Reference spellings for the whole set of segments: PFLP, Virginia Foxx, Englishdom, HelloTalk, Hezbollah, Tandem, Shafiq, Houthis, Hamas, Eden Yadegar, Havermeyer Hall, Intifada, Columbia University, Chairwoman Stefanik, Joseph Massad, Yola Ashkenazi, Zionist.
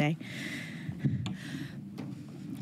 Tuesday.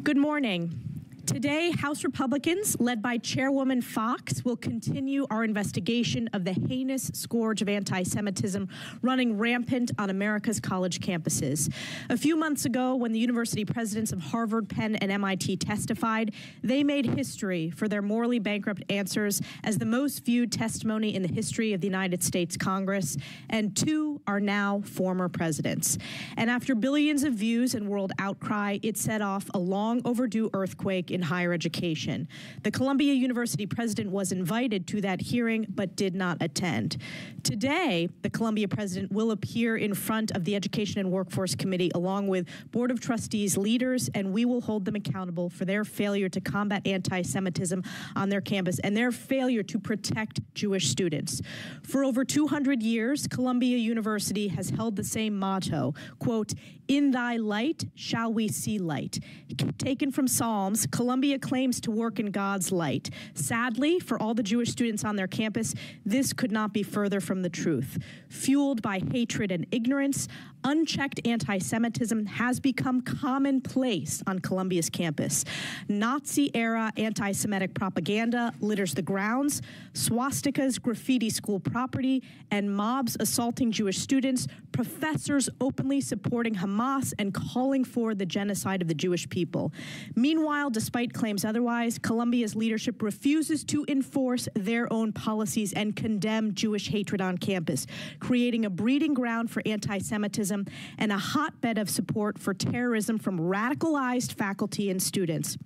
Good morning. Today, House Republicans, led by Chairwoman Foxx, will continue our investigation of the heinous scourge of anti-Semitism running rampant on America's college campuses. A few months ago, when the university presidents of Harvard, Penn, and MIT testified, they made history for their morally bankrupt answers as the most viewed testimony in the history of the United States Congress, and two are now former presidents. And after billions of views and world outcry, it set off a long overdue earthquake in higher education. The Columbia University president was invited to that hearing but did not attend. Today, the Columbia president will appear in front of the Education and Workforce Committee along with Board of Trustees leaders, and we will hold them accountable for their failure to combat anti-Semitism on their campus and their failure to protect Jewish students. For over 200 years, Columbia University has held the same motto, quote, "In thy light shall we see light." Taken from Psalms, Columbia claims to work in God's light. Sadly, for all the Jewish students on their campus, this could not be further from the truth. Fueled by hatred and ignorance, unchecked anti-Semitism has become commonplace on Columbia's campus. Nazi-era anti-Semitic propaganda litters the grounds, swastikas graffiti school property, and mobs assaulting Jewish students, professors openly supporting Hamas and calling for the genocide of the Jewish people. Meanwhile, despite claims otherwise, Columbia's leadership refuses to enforce their own policies and condemn Jewish hatred on campus, creating a breeding ground for anti-Semitism and a hotbed of support for terrorism from radicalized faculty and students.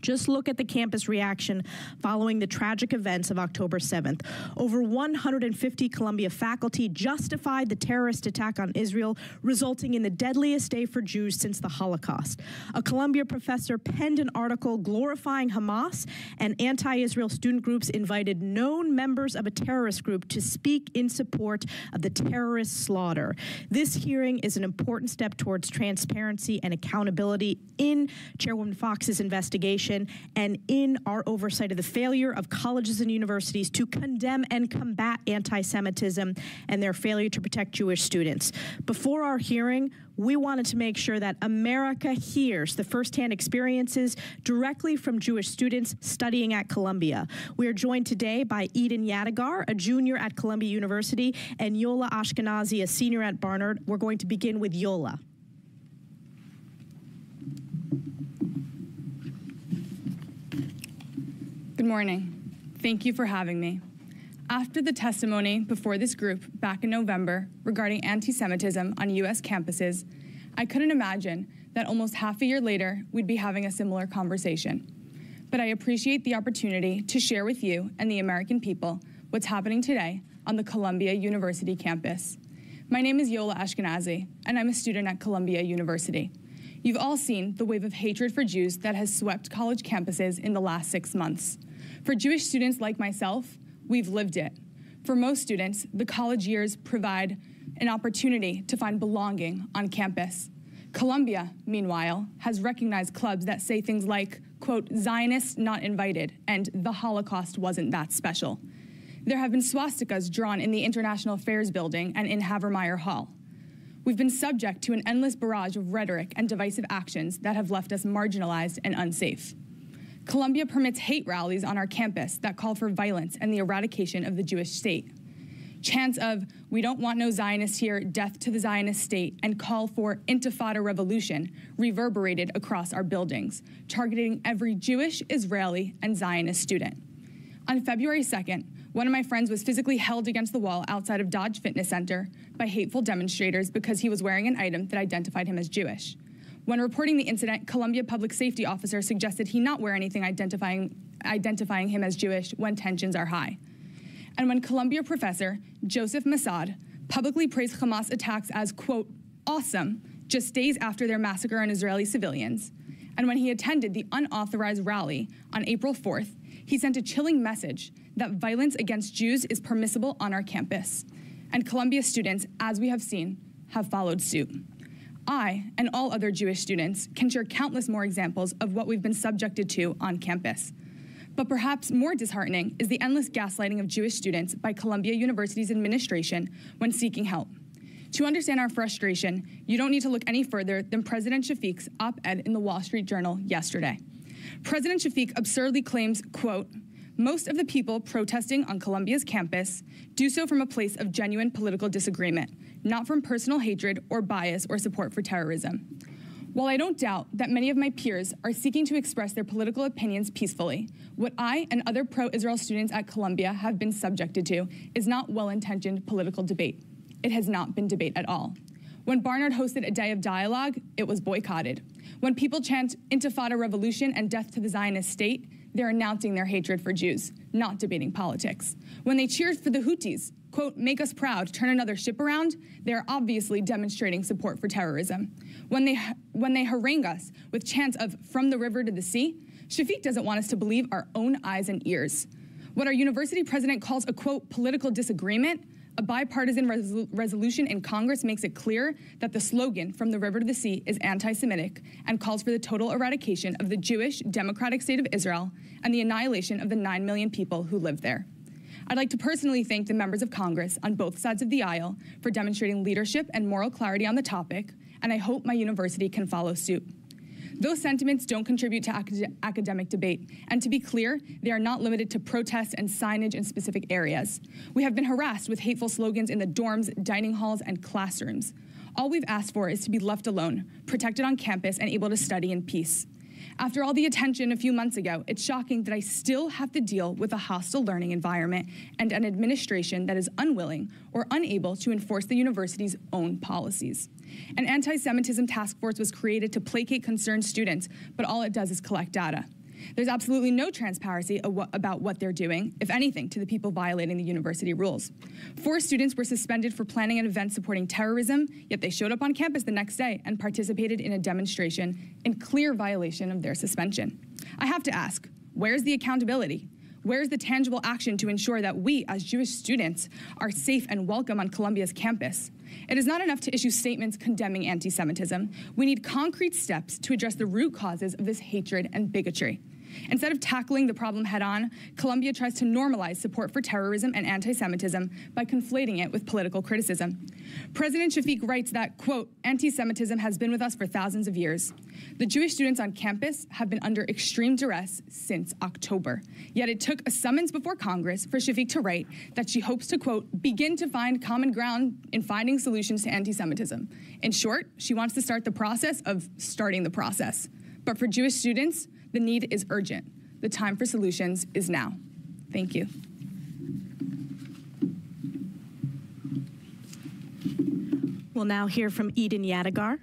Just look at the campus reaction following the tragic events of October 7th. Over 150 Columbia faculty justified the terrorist attack on Israel, resulting in the deadliest day for Jews since the Holocaust. A Columbia professor penned an article glorifying Hamas, and anti-Israel student groups invited known members of a terrorist group to speak in support of the terrorist slaughter. This hearing is an important step towards transparency and accountability in Chairwoman Foxx's investigation, and in our oversight of the failure of colleges and universities to condemn and combat anti-Semitism and their failure to protect Jewish students. Before our hearing, we wanted to make sure that America hears the firsthand experiences directly from Jewish students studying at Columbia. We are joined today by Eden Yadegar, a junior at Columbia University, and Yola Ashkenazi, a senior at Barnard. We're going to begin with Yola. Good morning. Thank you for having me. After the testimony before this group back in November regarding anti-Semitism on U.S. campuses, I couldn't imagine that almost half a year later we'd be having a similar conversation. But I appreciate the opportunity to share with you and the American people what's happening today on the Columbia University campus. My name is Yola Ashkenazi, and I'm a student at Columbia University. You've all seen the wave of hatred for Jews that has swept college campuses in the last 6 months. For Jewish students like myself, we've lived it. For most students, the college years provide an opportunity to find belonging on campus. Columbia, meanwhile, has recognized clubs that say things like, quote, "Zionists not invited," and "the Holocaust wasn't that special." There have been swastikas drawn in the International Affairs Building and in Havermeyer Hall. We've been subject to an endless barrage of rhetoric and divisive actions that have left us marginalized and unsafe. Columbia permits hate rallies on our campus that call for violence and the eradication of the Jewish state. Chants of, "We don't want no Zionists here, death to the Zionist state," and call for Intifada revolution reverberated across our buildings, targeting every Jewish, Israeli, and Zionist student. On February 2nd, one of my friends was physically held against the wall outside of Dodge Fitness Center by hateful demonstrators because he was wearing an item that identified him as Jewish. When reporting the incident, Columbia public safety officer suggested he not wear anything identifying him as Jewish when tensions are high. And when Columbia professor Joseph Massad publicly praised Hamas attacks as, quote, "awesome," just days after their massacre on Israeli civilians, and when he attended the unauthorized rally on April 4th, he sent a chilling message that violence against Jews is permissible on our campus. And Columbia students, as we have seen, have followed suit. I and all other Jewish students can share countless more examples of what we've been subjected to on campus. But perhaps more disheartening is the endless gaslighting of Jewish students by Columbia University's administration when seeking help. To understand our frustration, you don't need to look any further than President Shafiq's op-ed in the Wall Street Journal yesterday. President Shafiq absurdly claims, quote, most of the people protesting on Columbia's campus do so from a place of genuine political disagreement, not from personal hatred or bias or support for terrorism. While I don't doubt that many of my peers are seeking to express their political opinions peacefully, what I and other pro-Israel students at Columbia have been subjected to is not well-intentioned political debate. It has not been debate at all. When Barnard hosted a day of dialogue, it was boycotted. When people chant Intifada revolution and death to the Zionist state, they're announcing their hatred for Jews, not debating politics. When they cheered for the Houthis, quote, make us proud, turn another ship around, they're obviously demonstrating support for terrorism. When they harangue us with chants of from the river to the sea, Shafiq doesn't want us to believe our own eyes and ears. What our university president calls a, quote, political disagreement, a bipartisan resolution in Congress makes it clear that the slogan from the river to the sea is anti-Semitic and calls for the total eradication of the Jewish democratic state of Israel and the annihilation of the 9 million people who live there. I'd like to personally thank the members of Congress on both sides of the aisle for demonstrating leadership and moral clarity on the topic, and I hope my university can follow suit. Those sentiments don't contribute to academic debate, and to be clear, they are not limited to protests and signage in specific areas. We have been harassed with hateful slogans in the dorms, dining halls, and classrooms. All we've asked for is to be left alone, protected on campus, and able to study in peace. After all the attention a few months ago, it's shocking that I still have to deal with a hostile learning environment and an administration that is unwilling or unable to enforce the university's own policies. An anti-Semitism task force was created to placate concerned students, but all it does is collect data. There's absolutely no transparency about what they're doing, if anything, to the people violating the university rules. 4 students were suspended for planning an event supporting terrorism, yet they showed up on campus the next day and participated in a demonstration in clear violation of their suspension. I have to ask, where's the accountability? Where's the tangible action to ensure that we, as Jewish students, are safe and welcome on Columbia's campus? It is not enough to issue statements condemning anti-Semitism. We need concrete steps to address the root causes of this hatred and bigotry. Instead of tackling the problem head-on, Columbia tries to normalize support for terrorism and anti-Semitism by conflating it with political criticism. President Shafiq writes that, quote, anti-Semitism has been with us for thousands of years. The Jewish students on campus have been under extreme duress since October. Yet it took a summons before Congress for Shafiq to write that she hopes to, quote, begin to find common ground in finding solutions to anti-Semitism. In short, she wants to start the process of starting the process. But for Jewish students, the need is urgent. The time for solutions is now. Thank you. We'll now hear from Eden Yadegar.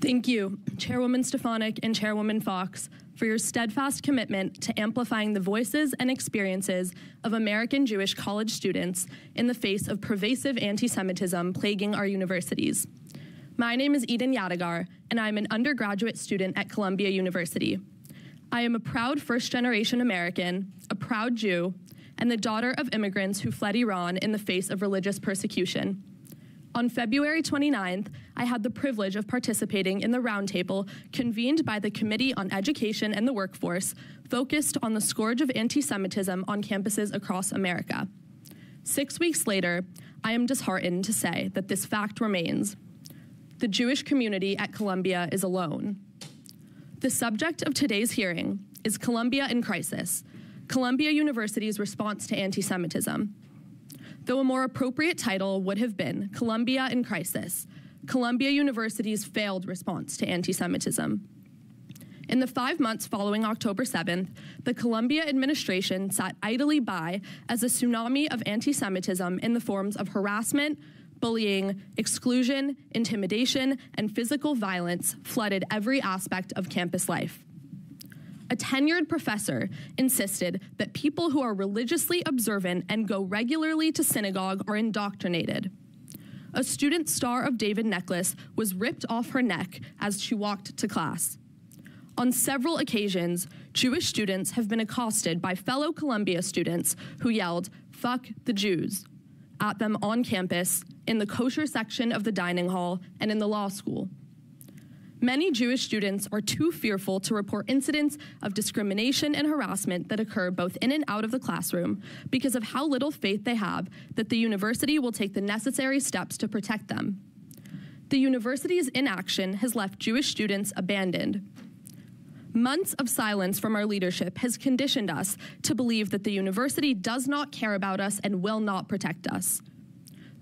Thank you, Chairwoman Stefanik and Chairwoman Foxx, for your steadfast commitment to amplifying the voices and experiences of American Jewish college students in the face of pervasive anti-Semitism plaguing our universities. My name is Eden Yadegar, and I'm an undergraduate student at Columbia University. I am a proud first-generation American, a proud Jew, and the daughter of immigrants who fled Iran in the face of religious persecution. On February 29th, I had the privilege of participating in the roundtable convened by the Committee on Education and the Workforce, focused on the scourge of anti-Semitism on campuses across America. 6 weeks later, I am disheartened to say that this fact remains. The Jewish community at Columbia is alone. The subject of today's hearing is Columbia in Crisis, Columbia University's response to anti-Semitism. Though a more appropriate title would have been Columbia in Crisis, Columbia University's failed response to anti-Semitism. In the 5 months following October 7th, the Columbia administration sat idly by as a tsunami of anti-Semitism in the forms of harassment, bullying, exclusion, intimidation, and physical violence flooded every aspect of campus life. A tenured professor insisted that people who are religiously observant and go regularly to synagogue are indoctrinated. A student's Star of David necklace was ripped off her neck as she walked to class. On several occasions, Jewish students have been accosted by fellow Columbia students who yelled, "Fuck the Jews," at them on campus, in the kosher section of the dining hall, and in the law school. Many Jewish students are too fearful to report incidents of discrimination and harassment that occur both in and out of the classroom because of how little faith they have that the university will take the necessary steps to protect them. The university's inaction has left Jewish students abandoned. Months of silence from our leadership has conditioned us to believe that the university does not care about us and will not protect us.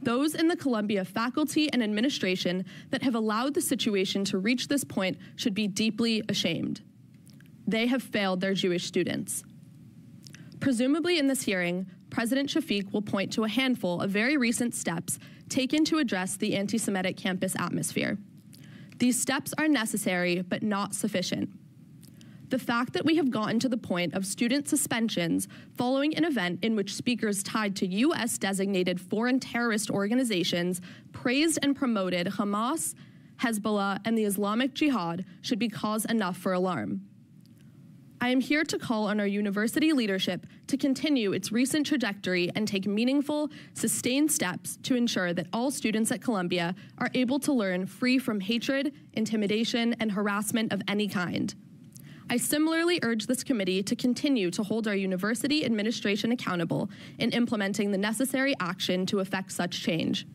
Those in the Columbia faculty and administration that have allowed the situation to reach this point should be deeply ashamed. They have failed their Jewish students. Presumably in this hearing, President Shafiq will point to a handful of very recent steps taken to address the anti-Semitic campus atmosphere. These steps are necessary, but not sufficient. The fact that we have gotten to the point of student suspensions following an event in which speakers tied to U.S.-designated foreign terrorist organizations praised and promoted Hamas, Hezbollah, and the Islamic Jihad should be cause enough for alarm. I am here to call on our university leadership to continue its recent trajectory and take meaningful, sustained steps to ensure that all students at Columbia are able to learn free from hatred, intimidation, and harassment of any kind. I similarly urge this committee to continue to hold our university administration accountable in implementing the necessary action to effect such change.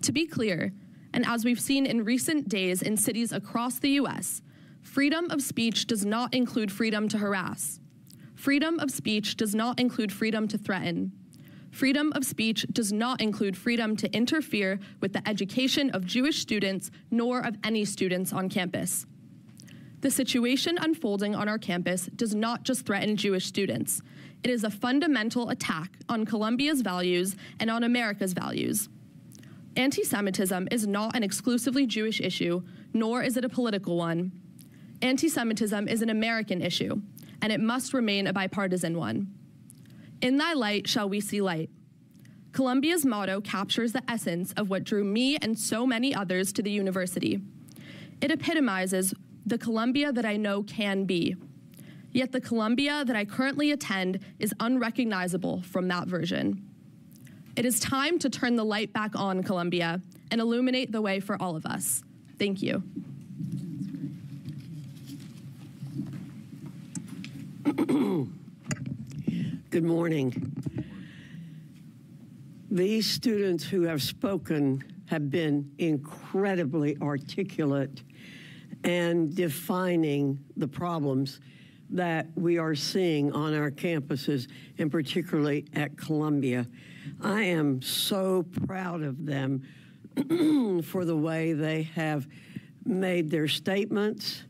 To be clear, and as we've seen in recent days in cities across the U.S., freedom of speech does not include freedom to harass. Freedom of speech does not include freedom to threaten. Freedom of speech does not include freedom to interfere with the education of Jewish students nor of any students on campus. The situation unfolding on our campus does not just threaten Jewish students. It is a fundamental attack on Columbia's values and on America's values. Anti-Semitism is not an exclusively Jewish issue, nor is it a political one. Anti-Semitism is an American issue, and it must remain a bipartisan one. In thy light shall we see light. Columbia's motto captures the essence of what drew me and so many others to the university. It epitomizes the Columbia that I know can be. Yet the Columbia that I currently attend is unrecognizable from that version. It is time to turn the light back on, Columbia, and illuminate the way for all of us. Thank you. Good morning. These students who have spoken have been incredibly articulate and defining the problems that we are seeing on our campuses, and particularly at Columbia. I am so proud of them for the way they have made their statements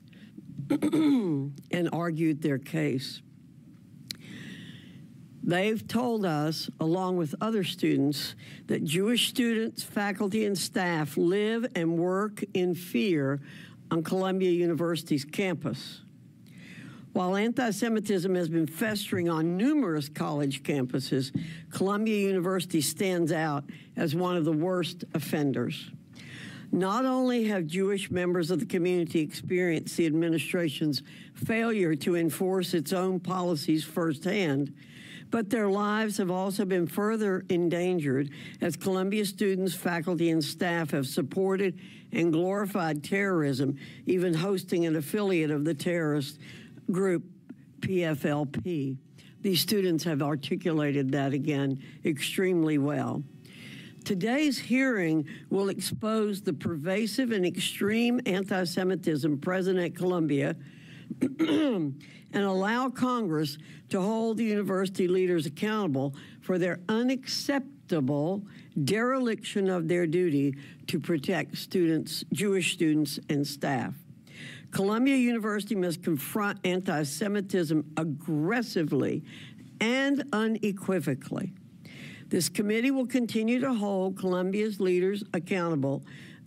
and argued their case. They've told us, along with other students, that Jewish students, faculty, and staff live and work in fear on Columbia University's campus. While anti-Semitism has been festering on numerous college campuses, Columbia University stands out as one of the worst offenders. Not only have Jewish members of the community experienced the administration's failure to enforce its own policies firsthand, but their lives have also been further endangered as Columbia students, faculty, and staff have supported and glorified terrorism, even hosting an affiliate of the terrorist group PFLP. These students have articulated that again extremely well. Today's hearing will expose the pervasive and extreme anti-Semitism present at Columbia and allow Congress to hold the university leaders accountable for their unacceptable dereliction of their duty to protect students, Jewish students, and staff. Columbia University must confront anti-Semitism aggressively and unequivocally. This committee will continue to hold Columbia's leaders accountable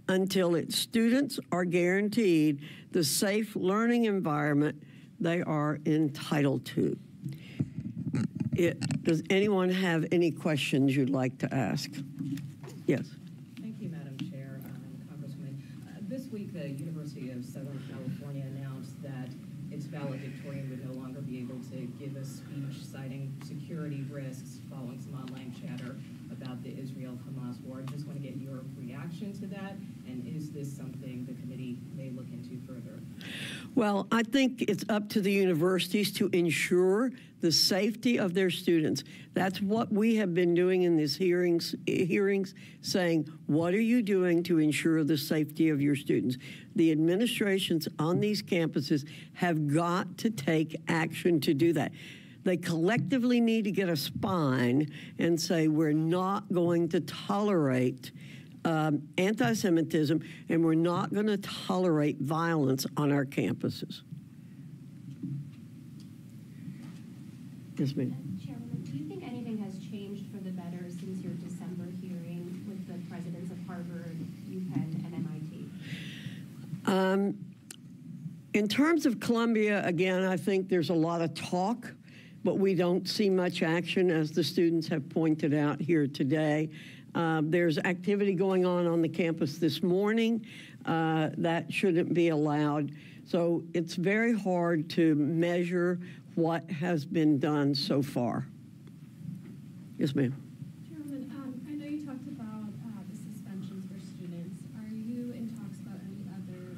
until its students are guaranteed the safe learning environment they are entitled to. Does anyone have any questions you'd like to ask? Yes. Thank you, Madam Chair, Congresswoman. This week, the University of Southern California announced that its valedictorian would no longer be able to give a speech citing security risks following some online chatter about the Israel-Hamas war. I just want to get your reaction to that And is this something the committee may look into further? Well, I think it's up to the universities to ensure the safety of their students. That's what we have been doing in these hearings, saying, what are you doing to ensure the safety of your students? The administrations on these campuses have got to take action to do that. They collectively need to get a spine and say, we're not going to tolerate anti-Semitism, and we're not going to tolerate violence on our campuses. Yes, ma'am. Chairwoman, do you think anything has changed for the better since your December hearing with the presidents of Harvard, UPenn, and MIT? In terms of Columbia, again, I think there's a lot of talk, but we don't see much action, as the students have pointed out here today. There's activity going on the campus this morning that shouldn't be allowed. So it's very hard to measure what has been done so far. Yes, ma'am. Chairwoman, I know you talked about the suspensions for students. Are you in talks about any other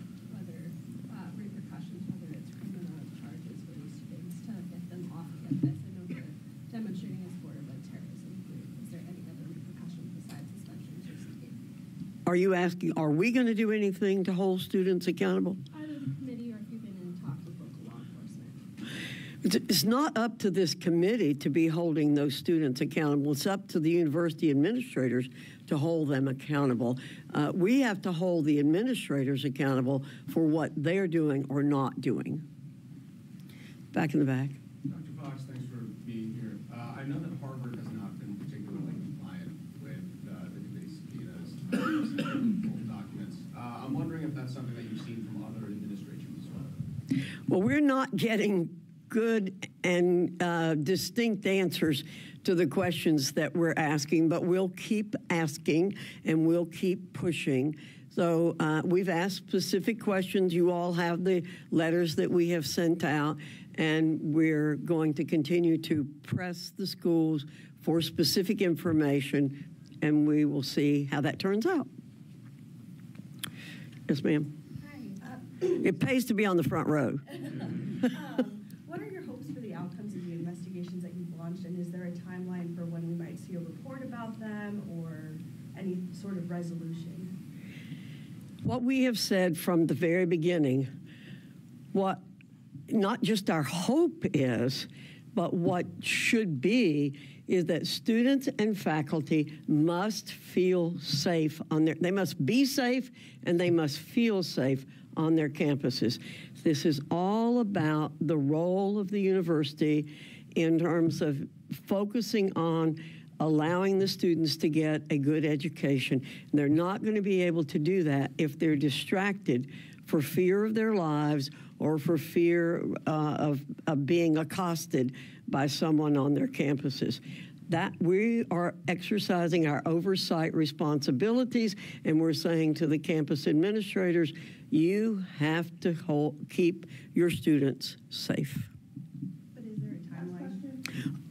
repercussions, whether it's criminal charges for these students to get them off campus? I know they're demonstrating as part of a terrorism group. Is there any other repercussions besides suspensions or students? Are you asking, are we going to do anything to hold students accountable? It's not up to this committee to be holding those students accountable. It's up to the university administrators to hold them accountable. We have to hold the administrators accountable for what they're doing or not doing. Back in the back. Dr. Foxx, thanks for being here. I know that Harvard has not been particularly compliant with the committee's subpoenas documents. I'm wondering if that's something that you've seen from other administrations as well. Well, we're not getting good and distinct answers to the questions that we're asking, but we'll keep asking and we'll keep pushing. So we've asked specific questions. You all have the letters that we have sent out, and we're going to continue to press the schools for specific information, and we will see how that turns out. Yes, ma'am. Hi. It pays to be on the front row. What are your hopes for the outcomes of the investigations that you've launched, and is there a timeline for when we might see a report about them or any sort of resolution? What we have said from the very beginning, what not just our hope is, but what should be, is that students and faculty must feel safe on their, they must be safe and they must feel safe on their campuses. This is all about the role of the university in terms of focusing on allowing the students to get a good education. And they're not going to be able to do that if they're distracted for fear of their lives or for fear of being accosted by someone on their campuses. That we are exercising our oversight responsibilities, and we're saying to the campus administrators, you have to keep your students safe. But is there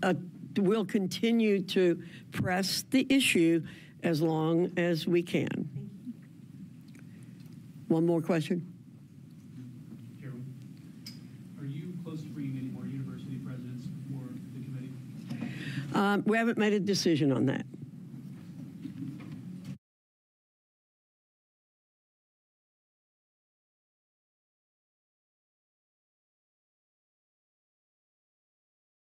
a timeline? We'll continue to press the issue as long as we can. Thank you. One more question. We haven't made a decision on that.